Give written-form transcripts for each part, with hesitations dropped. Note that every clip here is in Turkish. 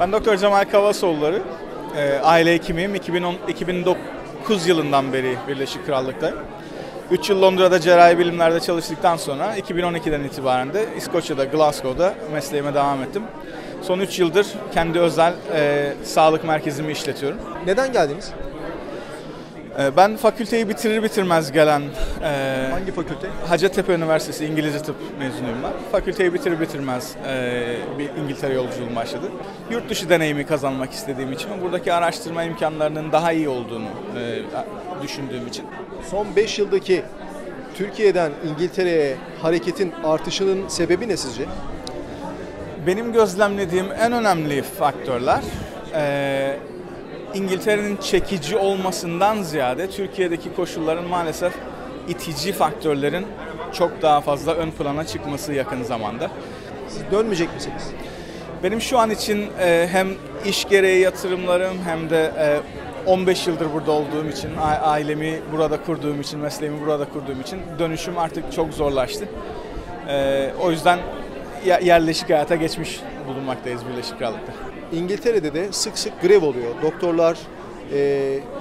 Ben Doktor Cemal Kavasoğulları, aile hekimiyim. 2009 yılından beri Birleşik Krallık'ta. 3 yıl Londra'da cerrahi bilimlerde çalıştıktan sonra 2012'den itibaren de İskoçya'da, Glasgow'da mesleğime devam ettim. Son 3 yıldır kendi özel sağlık merkezimi işletiyorum. Neden geldiniz? Ben fakülteyi bitirir bitirmez gelen... Hangi fakülte? Hacettepe Üniversitesi İngilizce Tıp mezunuyum ben. Fakülteyi bitirir bitirmez bir İngiltere yolculuğum başladı. Yurt dışı deneyimi kazanmak istediğim için, buradaki araştırma imkanlarının daha iyi olduğunu düşündüğüm için. Son 5 yıldaki Türkiye'den İngiltere'ye hareketin artışının sebebi ne sizce? Benim gözlemlediğim en önemli faktörler... İngiltere'nin çekici olmasından ziyade Türkiye'deki koşulların maalesef itici faktörlerin çok daha fazla ön plana çıkması yakın zamanda. Siz dönmeyecek misiniz? Benim şu an için hem iş gereği yatırımlarım hem de 15 yıldır burada olduğum için, ailemi burada kurduğum için, mesleğimi burada kurduğum için dönüşüm artık çok zorlaştı. O yüzden yerleşik hayata geçmiş bulunmaktayız Birleşik Krallık'ta. İngiltere'de de sık sık grev oluyor. Doktorlar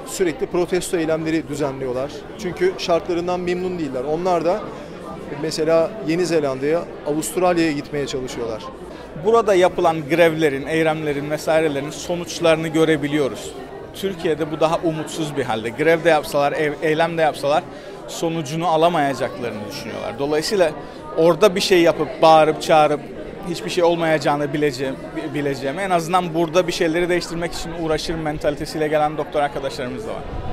sürekli protesto eylemleri düzenliyorlar. Çünkü şartlarından memnun değiller. Onlar da mesela Yeni Zelanda'ya, Avustralya'ya gitmeye çalışıyorlar. Burada yapılan grevlerin, eylemlerin vesairelerin sonuçlarını görebiliyoruz. Türkiye'de bu daha umutsuz bir halde. Grev de yapsalar, eylem de yapsalar sonucunu alamayacaklarını düşünüyorlar. Dolayısıyla orada bir şey yapıp, bağırıp, çağırıp hiçbir şey olmayacağını bileceğimi, en azından burada bir şeyleri değiştirmek için uğraşır mentalitesiyle gelen doktor arkadaşlarımız da var.